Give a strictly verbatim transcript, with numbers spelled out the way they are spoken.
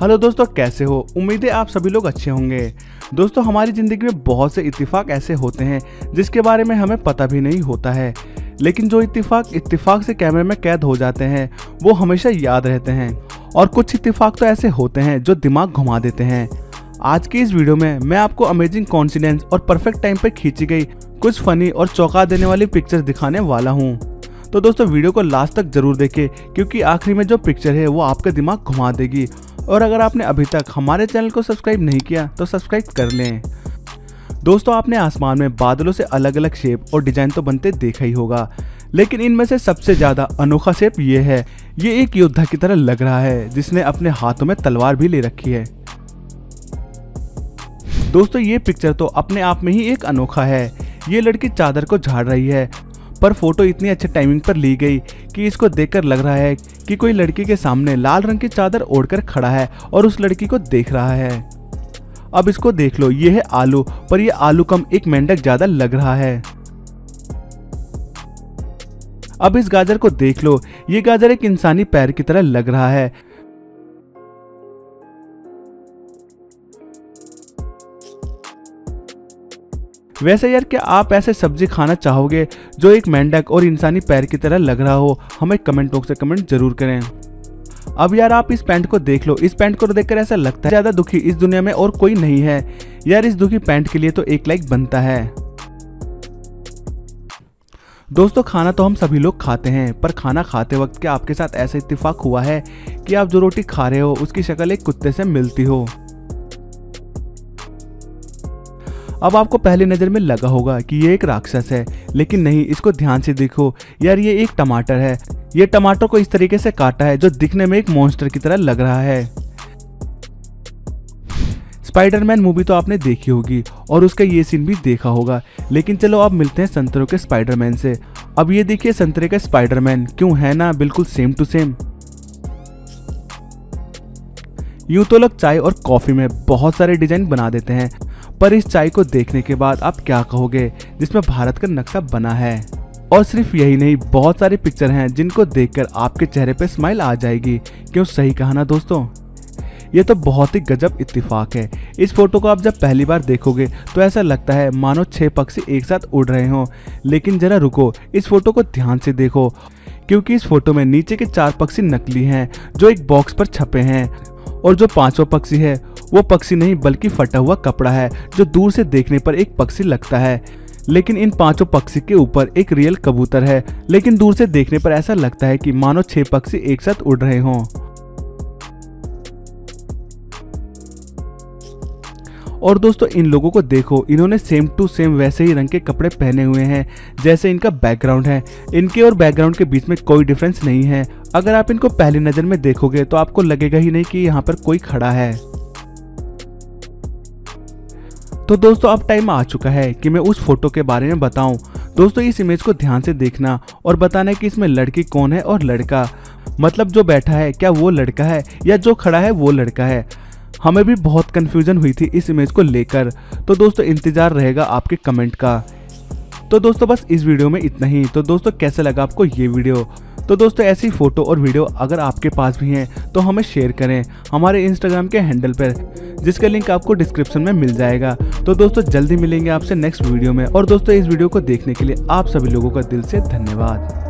Hello दोस्तों, कैसे हो? उम्मीद है आप सभी लोग अच्छे होंगे। दोस्तों, हमारी ज़िंदगी में बहुत से इत्तेफाक ऐसे होते हैं जिसके बारे में हमें पता भी नहीं होता है, लेकिन जो इत्तेफाक इत्तेफाक से कैमरे में कैद हो जाते हैं वो हमेशा याद रहते हैं। और कुछ इत्तेफाक तो ऐसे होते हैं जो दिमाग घुमा देते हैं। आज की इस वीडियो में मैं आपको अमेजिंग कॉन्सिडेंस और परफेक्ट टाइम पर खींची गई कुछ फ़नी और चौंका देने वाली पिक्चर्स दिखाने वाला हूँ। तो दोस्तों, वीडियो को लास्ट तक जरूर देखें, क्योंकि आखिरी में जो पिक्चर है वो आपका दिमाग घुमा देगी। और अगर आपने अभी तक हमारे चैनल को सब्सक्राइब नहीं किया तो सब्सक्राइब कर लें। दोस्तों, आपने आसमान में बादलों से अलग अलग शेप और डिजाइन तो बनते देखा ही होगा, लेकिन इनमें से सबसे ज़्यादा अनोखा शेप ये है। ये एक योद्धा की तरह लग रहा है जिसने अपने हाथों में तलवार भी ले रखी है। दोस्तों, ये पिक्चर तो अपने आप में ही एक अनोखा है। ये लड़की चादर को झाड़ रही है, पर फोटो इतनी अच्छे टाइमिंग पर ली गई कि इसको देखकर लग रहा है कि कोई लड़की के सामने लाल रंग की चादर ओढ़कर खड़ा है और उस लड़की को देख रहा है। अब इसको देख लो, ये है आलू, पर ये आलू कम एक मेंढक ज्यादा लग रहा है। अब इस गाजर को देख लो, ये गाजर एक इंसानी पैर की तरह लग रहा है। वैसे यार, क्या आप ऐसे सब्जी खाना चाहोगे जो एक मेंढक और इंसानी पैर की तरह लग रहा हो? हमें कमेंट बॉक्स में कमेंट जरूर करें। अब यार, आप इस पैंट को देख लो। इस पैंट को देखकर ऐसा लगता है ज़्यादा दुखी इस दुनिया में और कोई नहीं है। यार, इस दुखी पैंट के लिए तो एक लाइक बनता है। दोस्तों, खाना तो हम सभी लोग खाते हैं, पर खाना खाते वक्त क्या आपके साथ ऐसा इत्तेफाक हुआ है कि आप जो रोटी खा रहे हो उसकी शक्ल एक कुत्ते से मिलती हो? अब आपको पहली नज़र में लगा होगा कि ये एक राक्षस है, लेकिन नहीं, इसको ध्यान से देखो। यार, ये एक टमाटर है। ये टमाटर को इस तरीके से काटा है जो दिखने में एक मॉन्स्टर की तरह लग रहा है। स्पाइडरमैन मूवी तो आपने देखी होगी और उसका ये सीन भी देखा होगा, लेकिन चलो अब मिलते हैं संतरों के स्पाइडरमैन से। अब ये देखिए संतरे का स्पाइडरमैन, क्यों है ना बिल्कुल सेम टू सेम। यूँ तो लोग चाय और कॉफ़ी में बहुत सारे डिजाइन बना देते हैं, पर इस चाय को देखने के बाद आप क्या कहोगे जिसमें भारत का नक्शा बना है? और सिर्फ यही नहीं, बहुत सारी पिक्चर हैं जिनको देखकर आपके चेहरे पे स्माइल आ जाएगी। क्यों, सही कहा ना दोस्तों? ये तो बहुत ही गजब इत्तेफाक है। इस फोटो को आप जब पहली बार देखोगे तो ऐसा लगता है मानो छह पक्षी एक साथ उड़ रहे हों, लेकिन जरा रुको, इस फोटो को ध्यान से देखो, क्योंकि इस फोटो में नीचे के चार पक्षी नकली हैं जो एक बॉक्स पर छपे हैं, और जो पांचवा पक्षी है वो पक्षी नहीं बल्कि फटा हुआ कपड़ा है जो दूर से देखने पर एक पक्षी लगता है। लेकिन इन पांचों पक्षी के ऊपर एक रियल कबूतर है, लेकिन दूर से देखने पर ऐसा लगता है कि मानो छह पक्षी एक साथ उड़ रहे हों। और दोस्तों, इन लोगों को देखो, इन्होंने सेम टू सेम वैसे ही रंग के कपड़े पहने हुए हैं जैसे इनका बैकग्राउंड है। इनके और बैकग्राउंड के बीच में कोई डिफरेंस नहीं है। अगर आप इनको पहली नज़र में देखोगे तो आपको लगेगा ही नहीं कि यहाँ पर कोई खड़ा है। तो दोस्तों, अब टाइम आ चुका है कि मैं उस फोटो के बारे में बताऊं। दोस्तों, इस इमेज को ध्यान से देखना और बताना कि इसमें लड़की कौन है और लड़का, मतलब जो बैठा है क्या वो लड़का है या जो खड़ा है वो लड़का है। हमें भी बहुत कंफ्यूजन हुई थी इस इमेज को लेकर। तो दोस्तों, इंतज़ार रहेगा आपके कमेंट का। तो दोस्तों, बस इस वीडियो में इतना ही। तो दोस्तों, कैसा लगा आपको ये वीडियो? तो दोस्तों, ऐसी फ़ोटो और वीडियो अगर आपके पास भी हैं तो हमें शेयर करें हमारे इंस्टाग्राम के हैंडल पर, जिसका लिंक आपको डिस्क्रिप्शन में मिल जाएगा। तो दोस्तों, जल्दी मिलेंगे आपसे नेक्स्ट वीडियो में। और दोस्तों, इस वीडियो को देखने के लिए आप सभी लोगों का दिल से धन्यवाद।